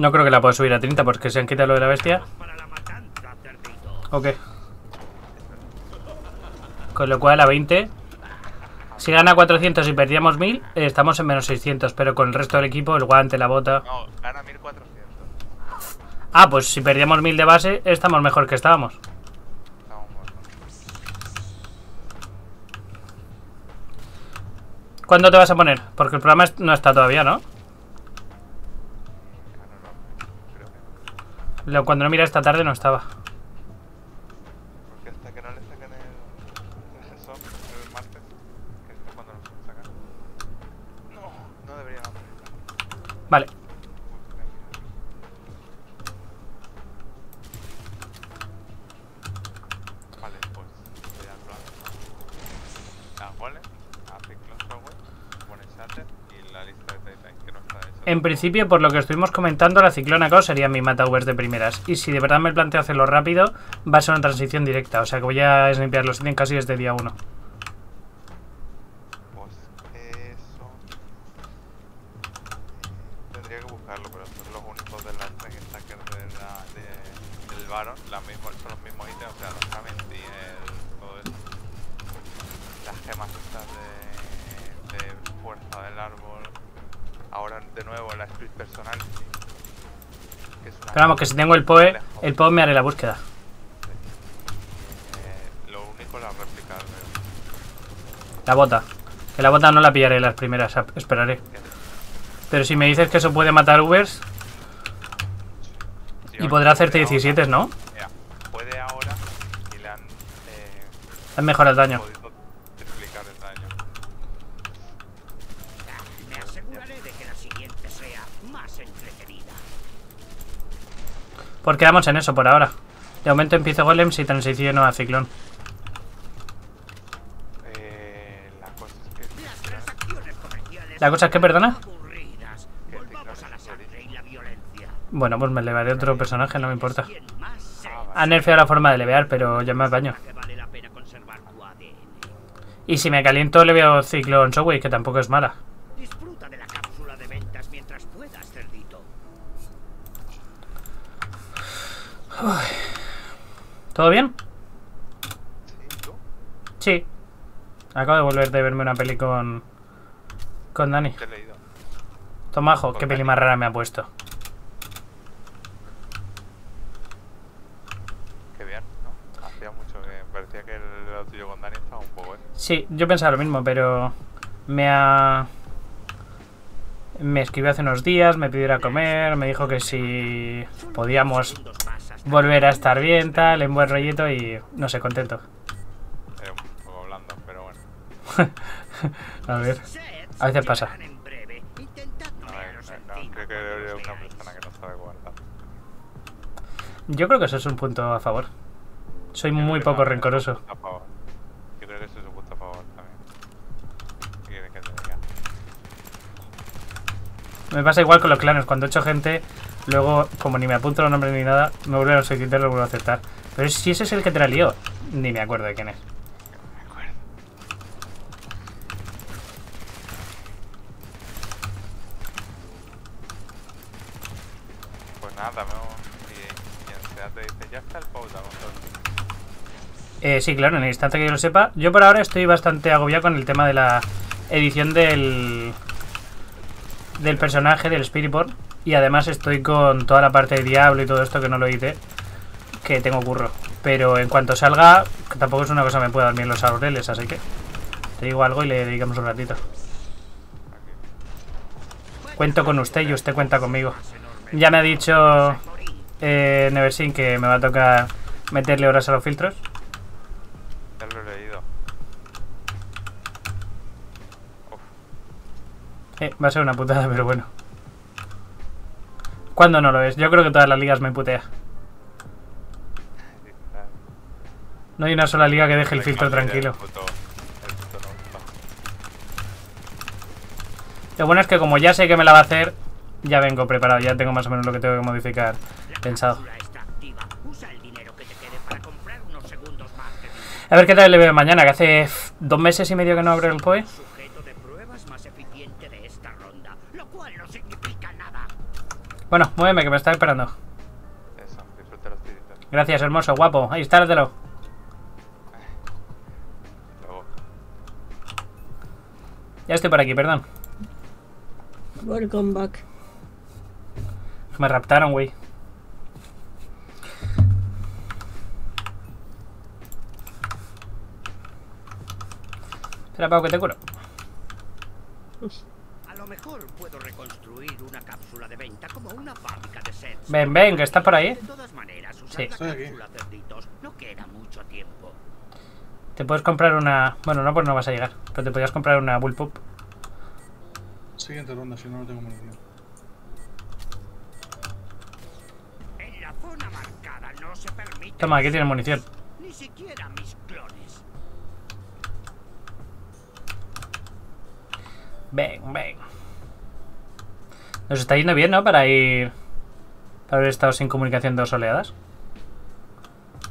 No creo que la pueda subir a 30 porque se han quitado lo de la bestia. Ok. Con lo cual a 20. Si gana 400 y perdíamos 1000, estamos en menos 600. Pero con el resto del equipo, el guante, la bota... No, gana 1400. Ah, pues si perdíamos 1000 de base, estamos mejor que estábamos. ¿Cuándo te vas a poner? Porque el programa no está todavía, ¿no? Cuando no mira esta tarde no estaba. Porque hasta que no le saquen el SOC el martes, que es cuando lo sacan. No deberían hacer eso. Vale. Vale, pues voy a probar. Las Golems, a Ciclón Software, pones Shatter y la lista de Titan, que no está eso. En principio, por lo que estuvimos comentando, la Ciclón acá sería mi Matauers de primeras. Y si de verdad me planteo hacerlo rápido, va a ser una transición directa. O sea que voy a snipear los ítems casi desde día 1. Pues eso. Tendría que buscarlo, pero son los únicos del lance que está que del Baron. Son los mismos ítems, o sea, los Camens y todo eso. Las gemas estas de fuerza del árbol. Ahora de nuevo la split personal. Pero vamos, que si tengo el PoE me haré la búsqueda. Lo único la réplica. La bota. Que la bota no la pillaré las primeras, esperaré. Pero si me dices que eso puede matar Ubers. Y podrá hacerte 17, ¿no? Puede ahora y le han mejorado el daño. Pues quedamos en eso por ahora. De momento empiezo Golems y transiciono a Ciclón. La cosa es que, perdona. Bueno, pues me levaré otro personaje, no me importa. Ha nerfeado la forma de levear, pero ya me apaño. Y si me caliento, leveo Ciclón Showway, que tampoco es mala. Uy. ¿Todo bien? Sí. Acabo de volver de verme una peli con Dani. Tomajo, qué peli más rara me ha puesto. Qué bien, ¿no? Hacía mucho que parecía que el tuyo con Dani estaba un poco, ¿eh? Sí, yo pensaba lo mismo, pero me escribió hace unos días, me pidió ir a comer, me dijo que si podíamos volver a estar bien, tal, en buen rollito y no sé, contento. Un poco blando, pero bueno. A ver, a veces pasa. Yo creo que eso es un punto a favor. Soy muy poco rencoroso. Yo creo que eso es un punto a favor también. ¿Qué quieres que te diga? Me pasa igual con los clanes, cuando echo gente... Luego, como ni me apunto los nombres ni nada, me vuelven a solicitar, lo vuelvo a aceptar. Pero si ese es el que te la lió, ni me acuerdo de quién es. No me acuerdo. Pues nada, y en Instagram te dice, ya está el pauta con todo. Sí, claro, en el instante que yo lo sepa. Yo por ahora estoy bastante agobiado con el tema de la edición del personaje, del Spiritborn. Y además estoy con toda la parte de Diablo y todo esto que no lo hice, que tengo curro. Pero en cuanto salga, tampoco es una cosa que me pueda dormir los laureles, así que te digo algo y le dedicamos un ratito. Cuento con usted y usted cuenta conmigo. Ya me ha dicho Neversin que me va a tocar meterle horas a los filtros. Ya lo he leído. Va a ser una putada, pero bueno. ¿Cuándo no lo es? Yo creo que todas las ligas me putea. No hay una sola liga que deje el filtro tranquilo. Lo bueno es que como ya sé que me la va a hacer, ya vengo preparado, ya tengo más o menos lo que tengo que modificar pensado. A ver qué tal le veo mañana, que hace 2 meses y medio que no abro el PoE. Bueno, muéveme, que me está esperando. Eso, disfruta los tiritos. Gracias, hermoso, guapo. Ahí, instálatelo. Luego. Ya estoy por aquí, perdón. Welcome back. Me raptaron, güey. Espera, Pau, que te curo. A lo mejor puedo reconstruir una cápsula de venta como una fábrica de sets. Ven, ven, que estás por ahí. De todas maneras, sí, estoy aquí. No queda mucho tiempo. Te puedes comprar una... Bueno, no, pues no vas a llegar. Pero te podías comprar una bullpup. Siguiente ronda, si no, no tengo munición. En la zona marcada no se permite. Toma, aquí tienes munición. Ni siquiera mis clones. Ven, ven. Nos está yendo bien, ¿no? Para ir... Para haber estado sin comunicación dos oleadas.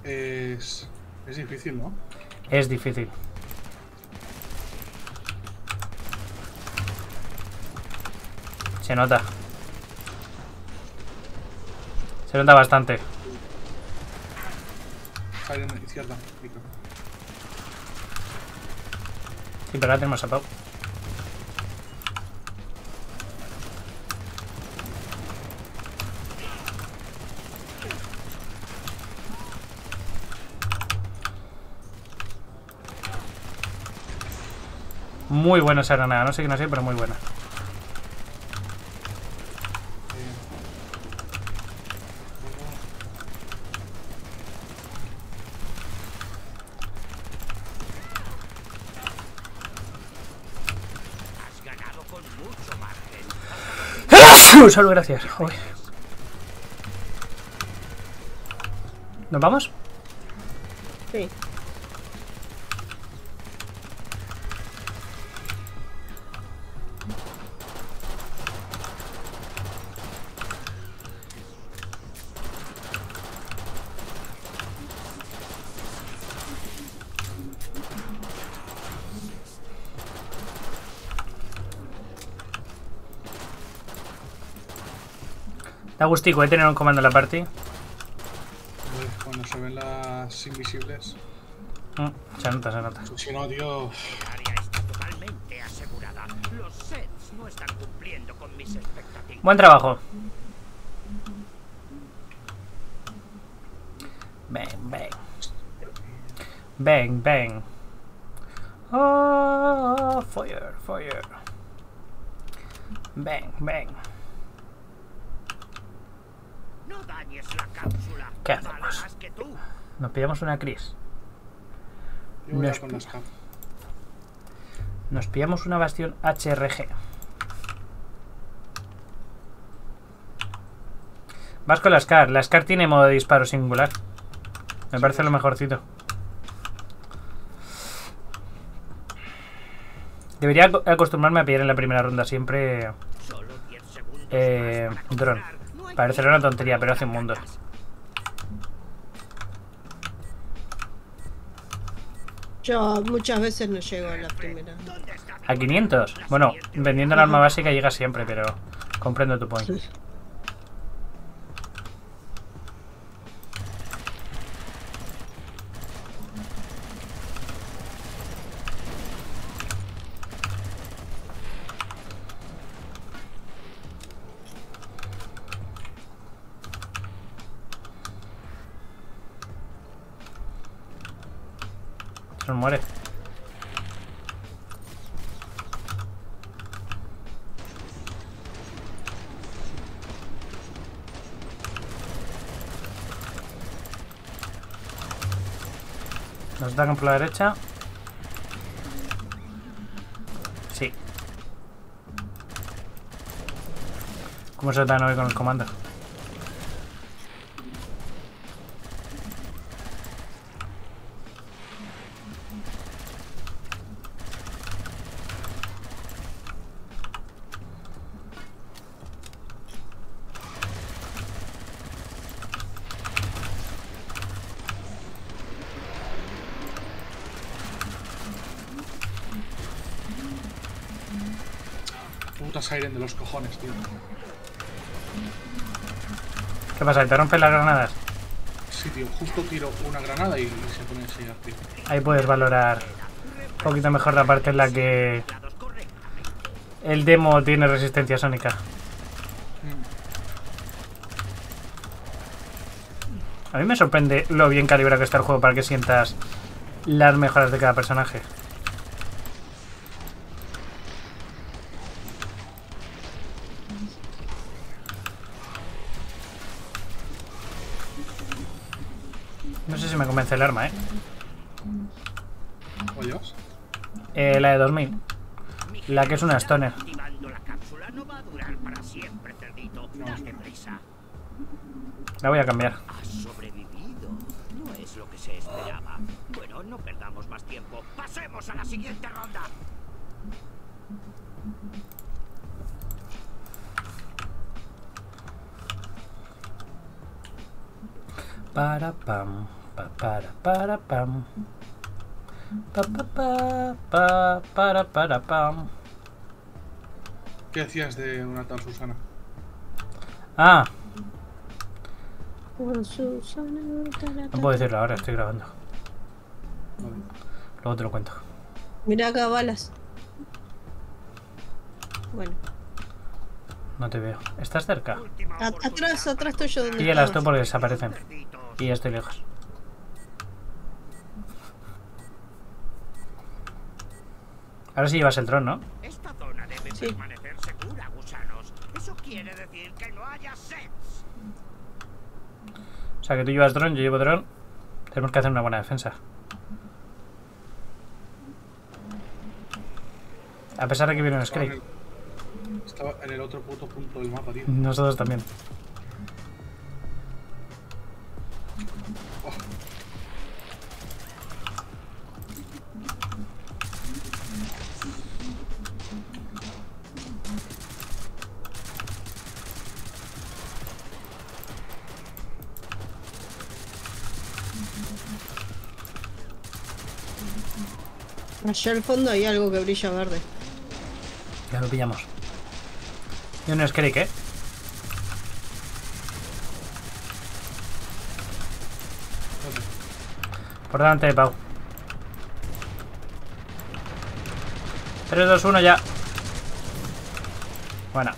Es difícil, ¿no? Es difícil. Se nota. Se nota bastante. Siren, izquierda, Nicro. Sí, pero ahora tenemos a Pau. Muy buena esa granada, no sé qué no sé, pero muy buena. Solo gracias. Uy. ¿Nos vamos? Sí. Da gustico, tener un comando en la party. Cuando se ven las invisibles. Se nota, se nota. Si no, tío. El área está totalmente asegurada. Los sets no están cumpliendo con mis expectativas. Buen trabajo. Bang, bang. Bang, bang. Oh, fire, fire. Bang, bang. No dañes la cápsula. ¿Qué hacemos? Nos pillamos una Cris. Nos pillamos una bastión HRG. Vas con la SCAR. La SCAR tiene modo de disparo singular. Me sí, parece lo mejorcito. Debería acostumbrarme a pillar en la primera ronda siempre dron. Parecerá una tontería, pero hace un mundo. Yo muchas veces no llego a la primera. ¿A 500? Bueno, vendiendo el arma básica llega siempre, pero comprendo tu point. Sí. Muere. Nos atacan por la derecha. Sí. ¿Cómo se atacan hoy con los comandos? Puta Siren de los cojones, tío. ¿Qué pasa? ¿Te rompen las granadas? Sí, tío, justo tiro una granada y se pone enseguida, tío. Ahí puedes valorar un poquito mejor la parte en la que el demo tiene resistencia sónica. A mí me sorprende lo bien calibrado que está el juego para que sientas las mejoras de cada personaje. No sé si me convence el arma, ¿eh? ¿O Dios? La de 2000. La que es una stoner. La voy a cambiar. Bueno, no perdamos más tiempo. Pasemos a la siguiente ronda. Para pam, para pam, pa pa pa pa para pam. ¿Qué decías de una tal Susana? Ah. No puedo decirlo ahora, estoy grabando. Luego te lo cuento. Mira acá, balas. Bueno. No te veo. ¿Estás cerca? Atrás tuyo. Y ya las topo porque desaparecen. Y ya estoy lejos. Ahora sí llevas el dron, ¿no? Esta zona debe permanecer segura, gusanos. Eso quiere decir que no haya sets. O sea, que tú llevas dron, yo llevo dron. Tenemos que hacer una buena defensa. A pesar de que viene un Scrake. Estaba en el otro puto punto del mapa, tío. Nosotros también. Oh. Allá al fondo hay algo que brilla verde. Ya lo pillamos. Yo no es Crake, ¿eh? Por delante de Pau. 3, 2, 1, ya. Bueno.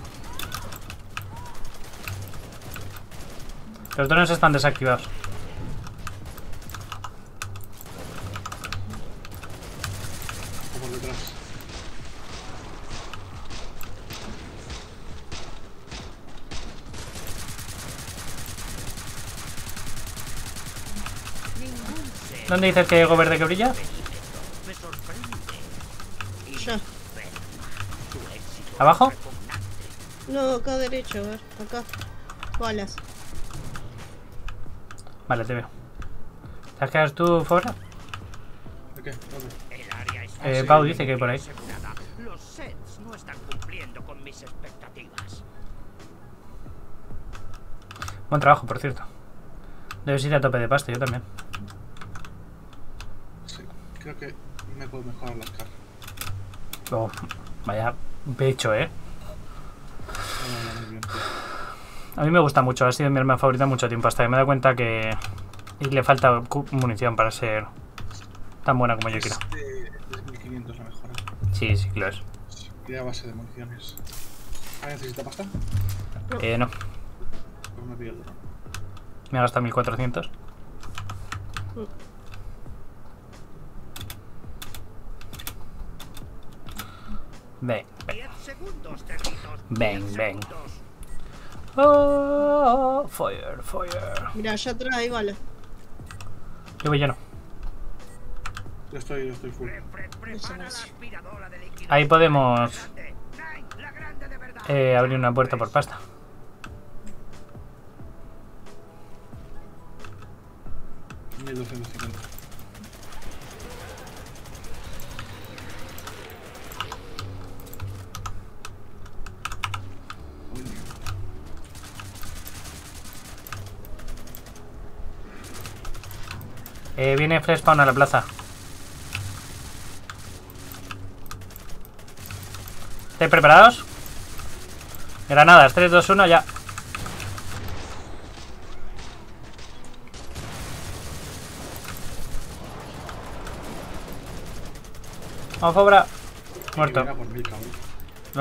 Los drones están desactivados. ¿Dónde dices que hay algo verde que brilla? Ya. ¿Abajo? No, acá derecho, a ver, acá. Balas. Vale, te veo. ¿Te has quedado tú fuera? ¿De qué? ¿Dónde? Pau dice que hay por ahí. Los sets no están cumpliendo con mis expectativas. Buen trabajo, por cierto. Debes ir a tope de pasta, yo también. Creo que me puedo mejorar la SCAR. Oh, vaya pecho, ¿eh? A mí me gusta mucho, ha sido mi arma favorita mucho tiempo, hasta que me he dado cuenta que le falta munición para ser tan buena como yo quiero. 3500 la mejora. Sí, sí, claro. Crea base de municiones. ¿Necesita pasta? No. Pues me pillo el dron. Me ha gastado 1400. Ven, ven. Ven, ven. Oh, fire, fire. Mira, allá atrás hay balas. Yo voy lleno. Yo estoy full. Ahí podemos abrir una puerta por pasta. Viene Frespawn a la plaza. ¿Estáis preparados? Granadas, 3, 2, 1, ya. Vamos ahora. Muerto. Lo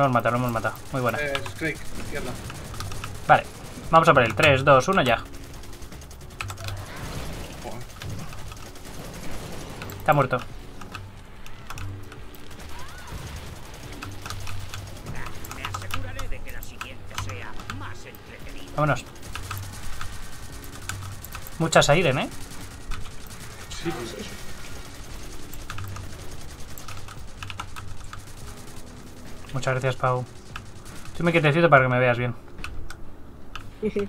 hemos matado, lo hemos matado. Muy buena. Scrake, izquierda. Vale. Vamos a por el 3, 2, 1, ya. Está muerto. Vámonos. Muchas Siren, ¿eh? Sí, pues eso. Muchas gracias, Pau. Tú me quietecito para que me veas bien. Sí.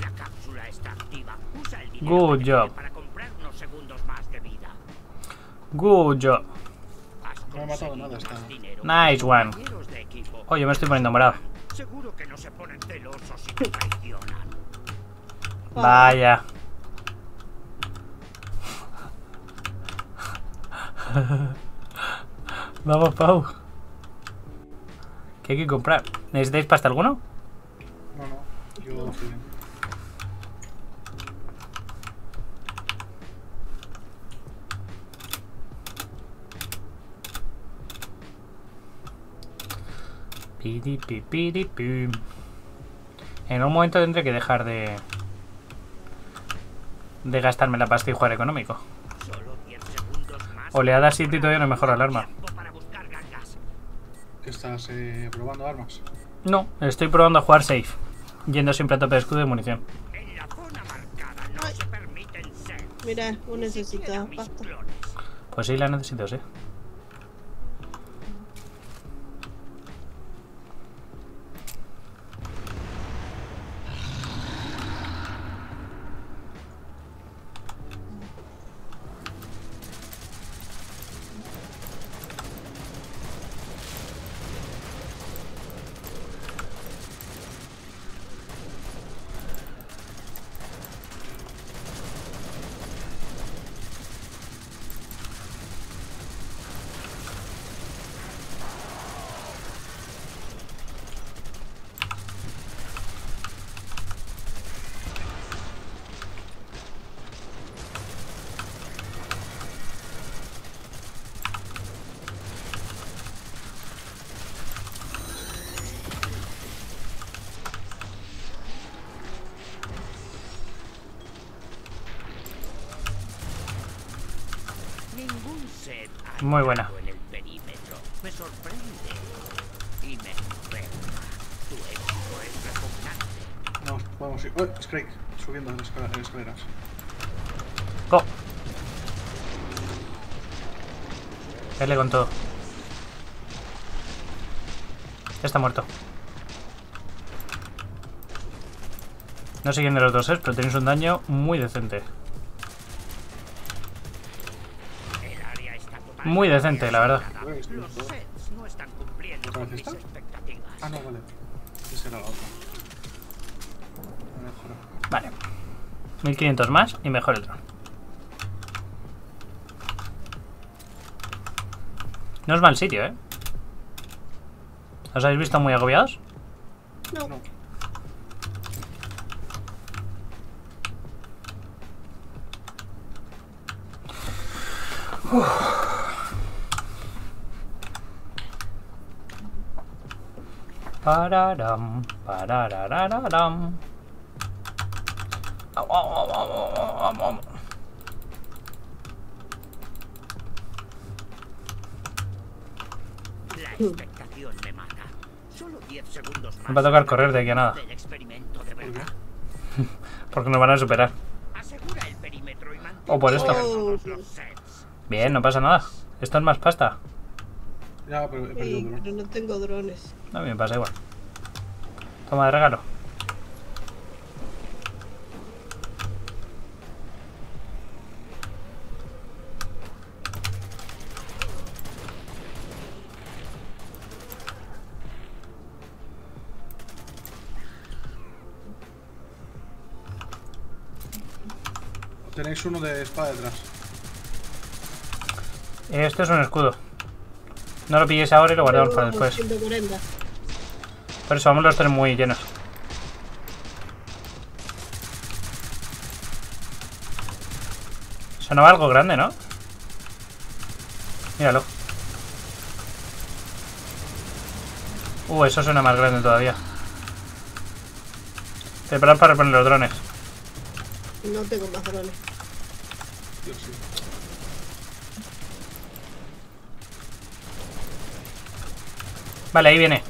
La cápsula está activa. Usa el dinero. Good job. Para comprar unos segundos más de vida. Good job. No he matado nada esta. Nice one. Oye, me estoy poniendo morado. Seguro que no se ponen celosos si te traicionan. Vaya. Vamos, Pau. ¿Qué hay que comprar? ¿Necesitáis pasta alguno? No, no. Yo no. Piri. En un momento tendré que dejar de gastarme la pasta y jugar económico. Oleada City todavía no mejora el arma. ¿Estás probando armas? No, estoy probando a jugar safe, yendo siempre a tope de escudo y munición. Mira, un necesito pasta. Pues sí, la necesito, sí. Muy buena. No, vamos a ir. Oh, Scrake, subiendo las escaleras. Go. Dale con todo. Ya está muerto. No sé quién de los dos es, pero tenéis un daño muy decente. Muy decente, la verdad. Los sets no están cumpliendo con mis expectativas. Ah, no, vale. Ese era el otro. Vale. 1500 más y mejor el dron. No es mal sitio, ¿eh? ¿Os habéis visto muy agobiados? No. Pararam, pararararam. La expectación me mata. Solo 10 segundos más. Me va a tocar correr de aquí a nada. Porque nos van a superar. Asegura el perímetro y mantén. O por esto. Bien, no pasa nada. Esto es más pasta. Ya, pero he perdido un dron. Pero no tengo drones. No, bien, pasa igual. Toma de regalo. Tenéis uno de espada detrás. Esto es un escudo. No lo pilléis ahora y lo guardamos para después. 140. Por eso vamos los tres muy llenos. Sonaba algo grande, ¿no? Míralo. Eso suena más grande todavía. Preparad para reponer los drones. No tengo más drones. Yo sí. Vale, ahí viene.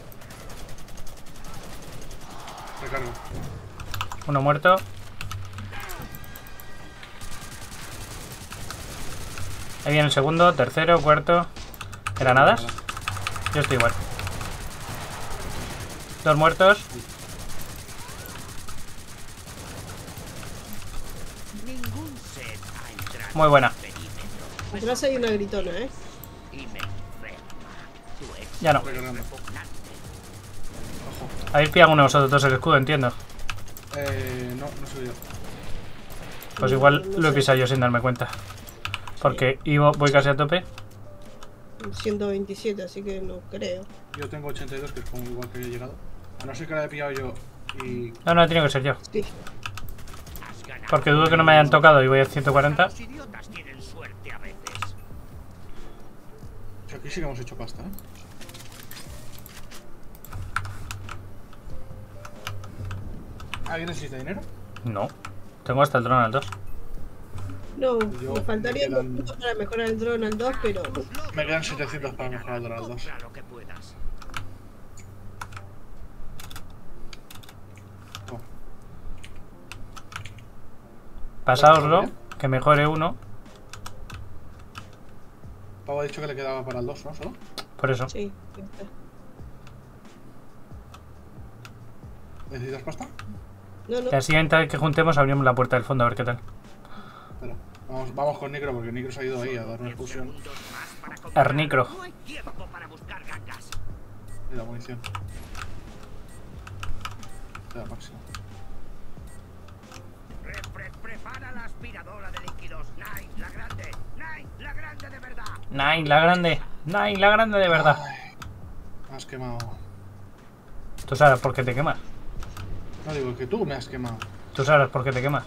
Recargo. Uno muerto. Ahí viene el segundo, tercero, cuarto. Granadas. Yo estoy igual. Dos muertos. Muy buena. Atrás hay una gritona, ¿eh? Ya no. ¿Habéis pillado uno de vosotros dos el escudo, entiendo? No, no soy yo. Pues igual lo he pisado yo sin darme cuenta. Porque voy casi a tope. 127, así que no creo. Yo tengo 82, que es como igual que yo he llegado. A no ser que la he pillado yo y... No, no, tiene que ser yo. Sí. Porque dudo que no me hayan tocado y voy a 140. Los idiotas tienen suerte a veces. Aquí sí que hemos hecho pasta, ¿eh? ¿Alguien necesita dinero? No. Tengo hasta el dron al 2. No, me faltaría los puntos para mejorar el dron al 2, pero... Me quedan 700 para mejorar el dron al 2. Pasaoslo, que mejore uno. Pau ha dicho que le quedaba para el 2, ¿no? ¿Solo? Por eso. Sí. ¿Necesitas pasta? No, no. La siguiente vez que juntemos abrimos la puerta del fondo a ver qué tal. Espera, vamos con Nicro, porque Nicro se ha ido ahí a dar una expulsión. Nicro. Y la munición. La máxima. Prepara la aspiradora de líquidos. Nine, la grande. Nine, la grande de verdad. Nine, la grande. Nine, la grande de verdad. Ay, me has quemado. ¿Tú sabes por qué te quemas? No digo que tú me has quemado. ¿Tú sabes por qué te quemas?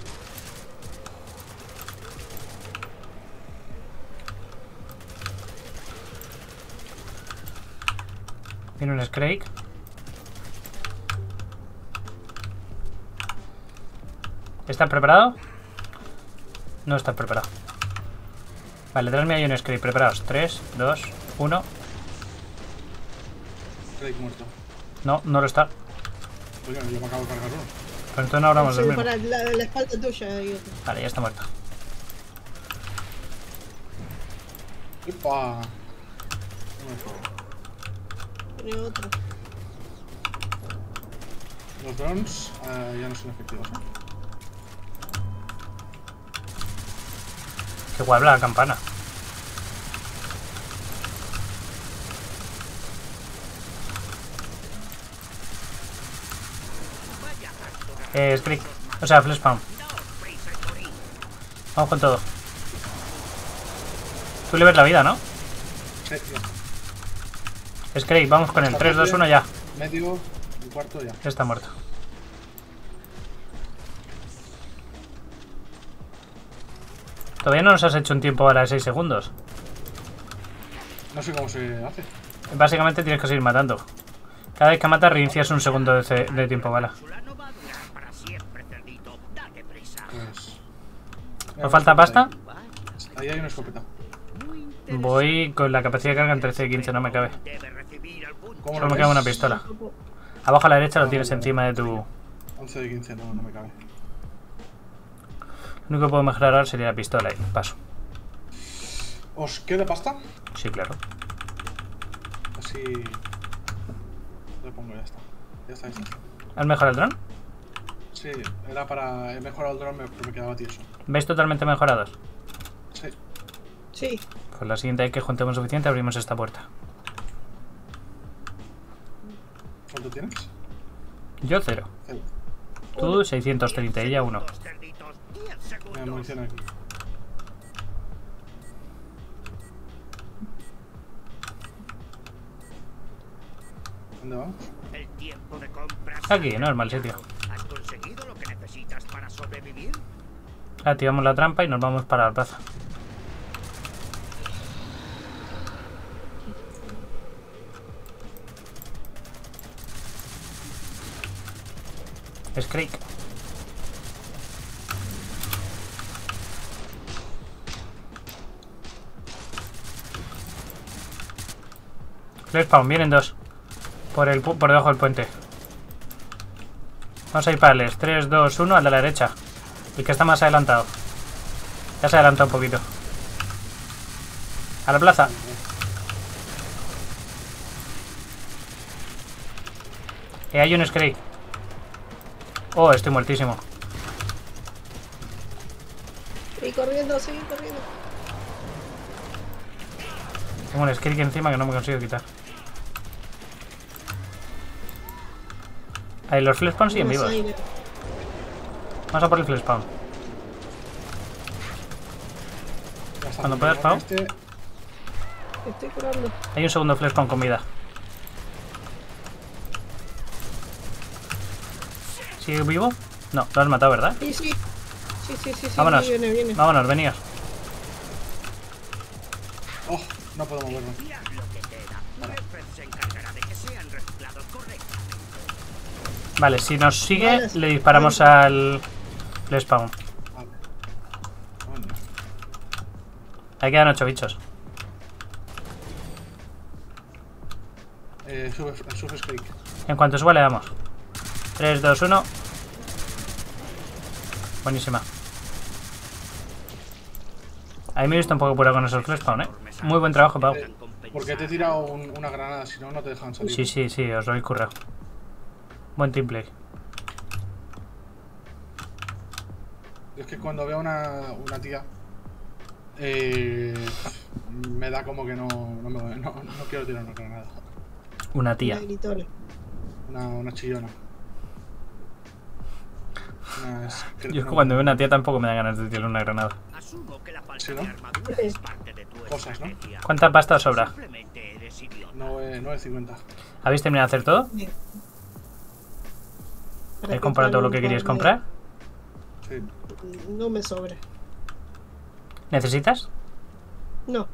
Tiene un Scrake. ¿Estás preparado? No estás preparado. Vale, detrás mío hay un Scrake. Preparados. 3, 2, 1. Scrake muerto. No, no lo está. Oye, yo me acabo de cargar uno. Pero entonces no hablamos del mismo. Para la espalda tuya, yo. Vale, ya está muerto. ¡Upa! Tiene otro. Los drones ya no son efectivos, ¿no? Que guabla la campana. Scrake. O sea, Frespawn. Vamos con todo. Tú le ves la vida, ¿no? Sí, ya. Scrake, vamos con él. 3, 2, 1, ya. Medio, el cuarto ya. Está muerto. Todavía no nos has hecho un tiempo ahora de 6 segundos. No sé cómo se hace. Básicamente tienes que seguir matando. Cada vez que matas reinicias un segundo de tiempo bala. Pues... ¿Nos falta pasta? Ahí hay una escopeta. Voy con la capacidad de carga en 13 y 15, no me cabe. Solo me cabe una pistola. Abajo a la derecha lo tienes encima de tu... 11 de 15, no me cabe. Lo único que puedo mejorar ahora sería la pistola y paso. ¿Os queda pasta? Sí, claro. Así... Le pongo ya esta. Ya está, ya está. ¿Has mejorado el dron? Sí, era para... He mejorado el dron, pero me quedaba tieso. ¿Veis totalmente mejorados? Sí. Sí. Pues la siguiente vez que juntemos suficiente abrimos esta puerta. ¿Cuánto tienes? Yo 0. Sí. Tú 630, ella 1. Me municiono aquí. ¿Dónde vamos? Aquí, no es mal sitio. ¿Has conseguido lo que necesitas para sobrevivir? Activamos la trampa y nos vamos para la plaza. Scrake. Frespawn, vienen dos. Por debajo del puente. Vamos a ir para el 3, 2, 1, al de la derecha. El que está más adelantado. Ya se adelanta un poquito. A la plaza. Y hay un Scrake. Oh, estoy muertísimo. Sigue corriendo. Tengo un Scrake encima que no me consigo quitar. Ahí los Flash Spawn siguen vivos. Vamos a por el Flash Spawn. Cuando puedas, Pau. Estoy curando. Hay un segundo Flash Spawn con vida. ¿Sigue vivo? No, lo has matado, ¿verdad? Sí. Vámonos. Viene. Vámonos, venías. Oh, no puedo moverme. Vale, si nos sigue, vale, le disparamos al Flash Spawn. Vale. Bueno. Ahí quedan 8 bichos. Sube Scrake. En cuanto suba le damos. 3, 2, 1. Buenísima. Ahí me he visto un poco pura con esos Flash Spawn, ¿eh? Muy buen trabajo, Pau. Porque te he tirado una granada, si no, no te dejan salir. Sí, os lo habéis currado. Buen team play. Es que cuando veo una tía, me da como que no quiero tirar una granada. Una tía. Una chillona. Yo es que cuando veo una tía tampoco me da ganas de tirar una granada. ¿Sí, no? Es parte de tu cosas, ¿no? ¿Cuánta pasta os sobra? 9.50. ¿Habéis terminado de hacer todo? Sí. ¿Habéis comprado todo lo que queríais comprar? Sí. No me sobra. ¿Necesitas? No.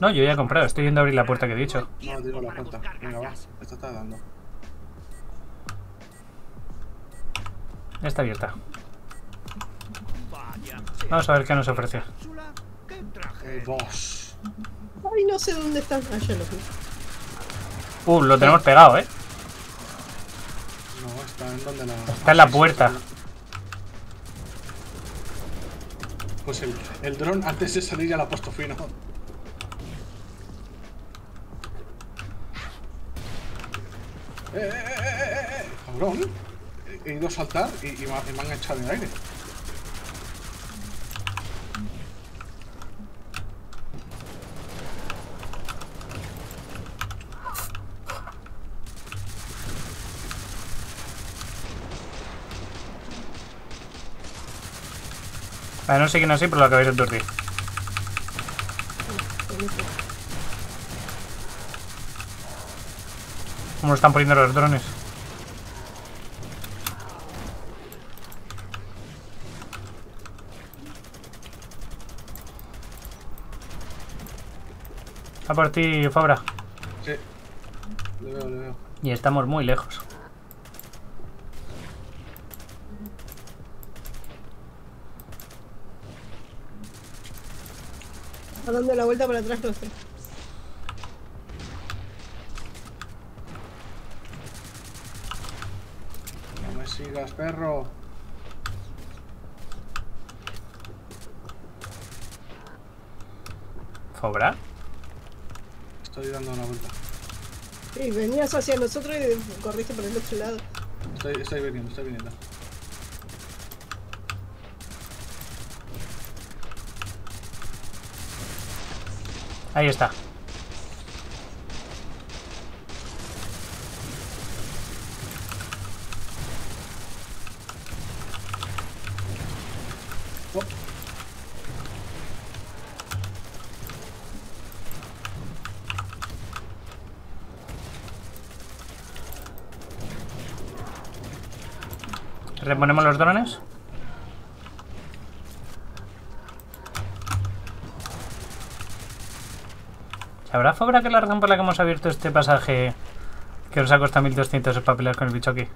No, yo ya he comprado. Estoy yendo a abrir la puerta que he dicho. No, digo la puerta. Venga, va. Esta está dando. Está abierta. Vamos a ver qué nos ofrece. Dos. Ay, no sé dónde están. Allá lo vi. Lo tenemos pegado, ¿eh? No, está en donde la... Está en la puerta. Pues el dron antes de salir ya lo ha puesto fino. Cabrón. He ido a saltar y me han echado en el aire. Vale, no sé quién así, pero lo acabáis de turdir. ¿Cómo lo están poniendo los drones? A por ti, Fabra. Sí. Le veo. Y estamos muy lejos. A dando la vuelta para atrás, no sé. No me sigas, perro. ¿Fobra? Estoy dando una vuelta. Sí, venías hacia nosotros y corriste por el otro lado. Estoy viniendo. Ahí está. Oh. ¿Reponemos los drones? ¿Habrá Fabra que la razón por la que hemos abierto este pasaje Que nos ha costado 1200 para pelear con el bicho aquí.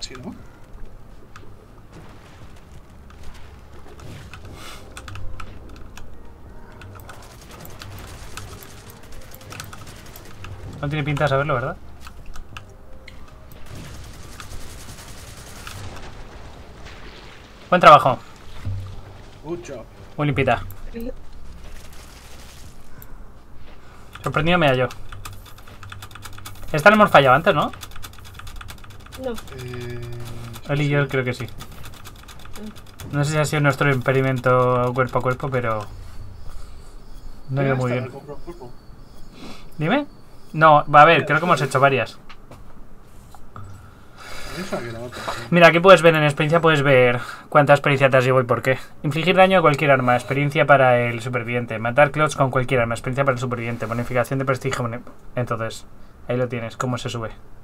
Sí, ¿no? No tiene pinta de saberlo, ¿verdad? Buen trabajo. Mucho. Muy limpita. Sorprendido me hallo. Esta la hemos fallado antes, ¿no? No. Él y yo creo que sí. No sé si ha sido nuestro experimento cuerpo a cuerpo, pero... No ha ido muy bien. ¿Dime? No, va a ver, creo que hemos hecho varias. Mira, aquí puedes ver, en experiencia puedes ver cuánta experiencia te has llevado y por qué. Infligir daño a cualquier arma, experiencia para el superviviente. Matar clots con cualquier arma, experiencia para el superviviente. Bonificación de prestigio. Entonces, ahí lo tienes, cómo se sube.